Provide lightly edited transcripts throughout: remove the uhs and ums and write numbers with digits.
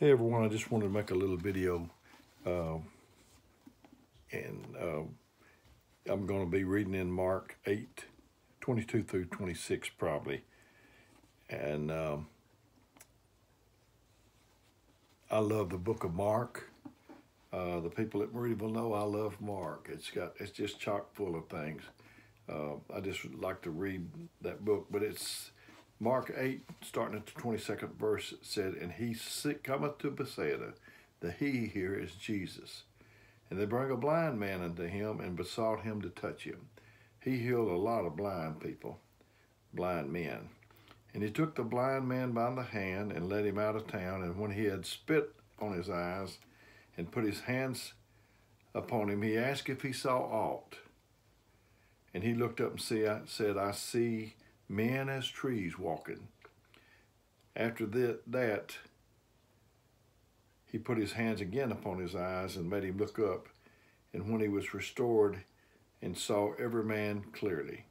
Hey everyone, I just wanted to make a little video and I'm going to be reading in Mark 8, 22 through 26 probably. And I love the book of Mark. The people at Meridianville know I love Mark. It's just chock full of things. I just like to read that book, but it's Mark 8, starting at the 22nd verse, said, "And he cometh to Bethsaida." The he here is Jesus. "And they bring a blind man unto him, and besought him to touch him." He healed a lot of blind people, blind men. "And he took the blind man by the hand, and led him out of town. And when he had spit on his eyes, and put his hands upon him, he asked if he saw aught. And he looked up and said, I see men as trees walking. After that he put his hands again upon his eyes and made him look up, and when he was restored and saw every man clearly.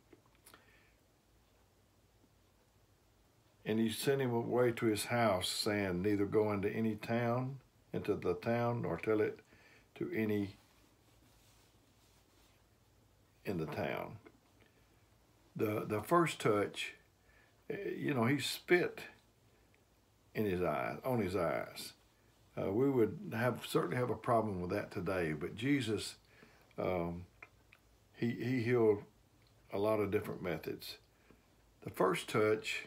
And he sent him away to his house, saying, Neither go into any town, into the town, nor tell it to any in the town." The first touch, you know, he spit in his eyes, on his eyes. We would certainly have a problem with that today, but Jesus, he healed a lot of different methods. The first touch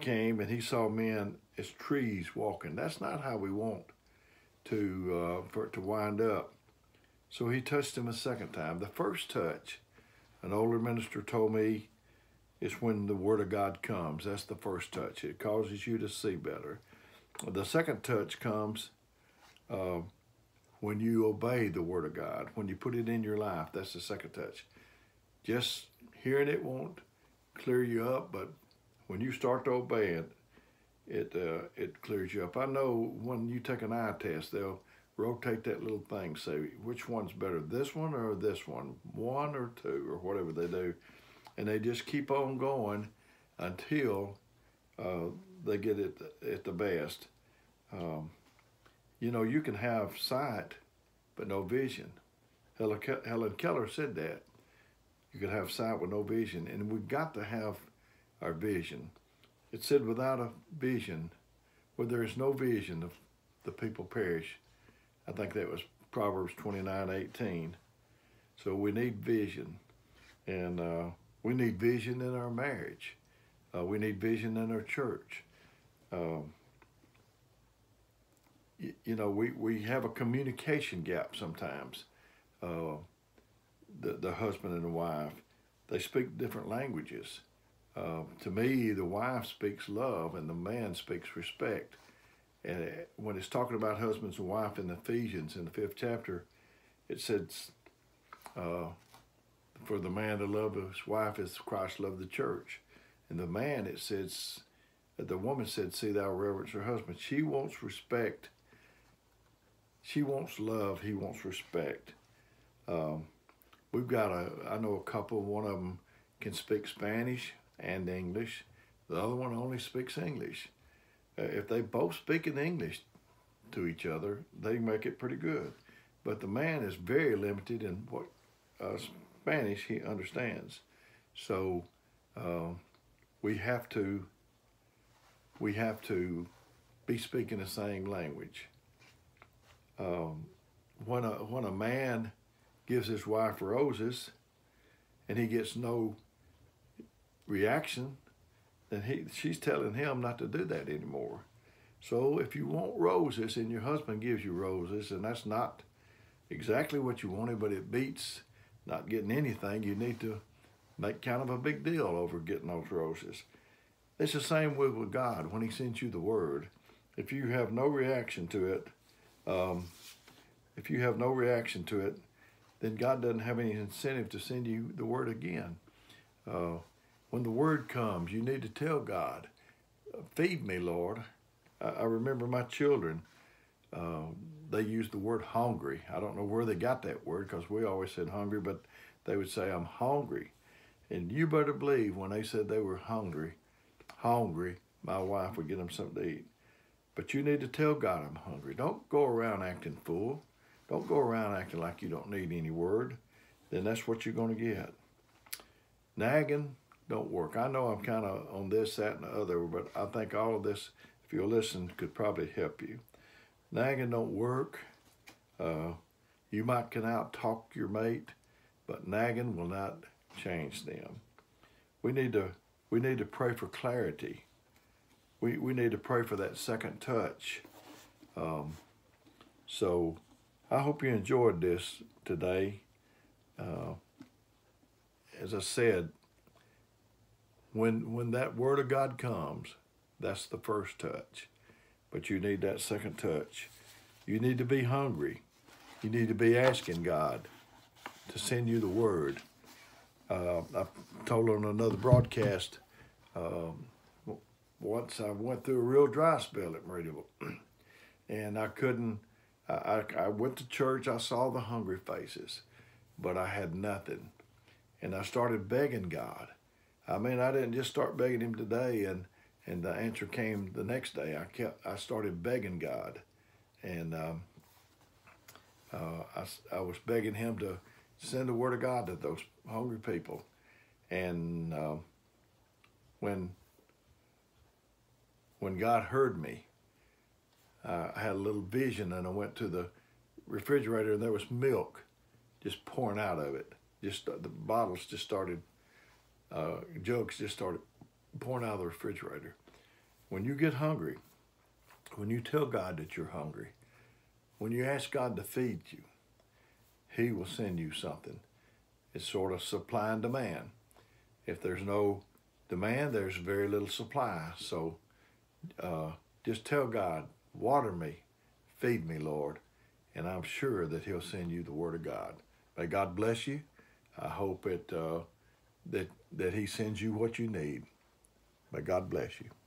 came, and he saw men as trees walking. That's not how we want to for it to wind up. So he touched him a second time. The first touch, an older minister told me, it's when the Word of God comes. That's the first touch. It causes you to see better. The second touch comes when you obey the Word of God, when you put it in your life. That's the second touch. Just hearing it won't clear you up, but when you start to obey it, it clears you up. I know when you take an eye test, they'll rotate that little thing, say which one's better, this one or this one, one or two, or whatever they do. And they just keep on going until they get it at the best. You know, you can have sight, but no vision. Helen Keller said that. You can have sight with no vision, and we've got to have our vision. It said without a vision, where there is no vision, the people perish. I think that was Proverbs 29:18. So we need vision. And we need vision in our marriage. We need vision in our church. You know, we have a communication gap sometimes. The husband and the wife, they speak different languages. To me, the wife speaks love and the man speaks respect. And when it's talking about husbands and wife in Ephesians, in the 5th chapter, it says, for the man to love his wife as Christ loved the church. And the man, it says, the woman said, see thou reverence her husband. She wants respect. She wants love. He wants respect. We've got I know a couple, one of them can speak Spanish and English. The other one only speaks English. If they both speak in English to each other, they make it pretty good. But the man is very limited in what Spanish he understands. So we have to be speaking the same language. When a man gives his wife roses and he gets no reaction, and she's telling him not to do that anymore. So if you want roses and your husband gives you roses, and that's not exactly what you wanted, but it beats not getting anything, you need to make kind of a big deal over getting those roses. It's the same way with God when he sends you the word. If you have no reaction to it, then God doesn't have any incentive to send you the word again. When the word comes, you need to tell God, feed me, Lord. I remember my children, they used the word hungry. I don't know where they got that word, because we always said hungry, but they would say, I'm hungry. And you better believe when they said they were hungry, my wife would get them something to eat. But you need to tell God, I'm hungry. Don't go around acting fool. Don't go around acting like you don't need any word. Then that's what you're going to get. Nagging don't work. I know I'm kind of on this, that, and the other, but I think all of this, if you'll listen, could probably help you. Nagging don't work. You might can out-talk your mate, but nagging will not change them. We need to pray for clarity. We need to pray for that second touch. So I hope you enjoyed this today. As I said, when that Word of God comes, that's the first touch. But you need that second touch. You need to be hungry. You need to be asking God to send you the Word. I told on another broadcast, once I went through a real dry spell at Meridianville, and I couldn't, I went to church, I saw the hungry faces, but I had nothing. And I started begging God. I mean, I didn't just start begging him today, and the answer came the next day. I started begging God, and I was begging him to send the Word of God to those hungry people. And when God heard me, I had a little vision, and I went to the refrigerator, and there was milk just pouring out of it. Just the bottles just started, jugs just started pouring out of the refrigerator. When you get hungry, when you tell God that you're hungry, when you ask God to feed you, he will send you something. It's sort of supply and demand. If there's no demand, there's very little supply. So just tell God, water me, feed me, Lord, and I'm sure that he'll send you the Word of God. May God bless you. I hope that he sends you what you need. May God bless you.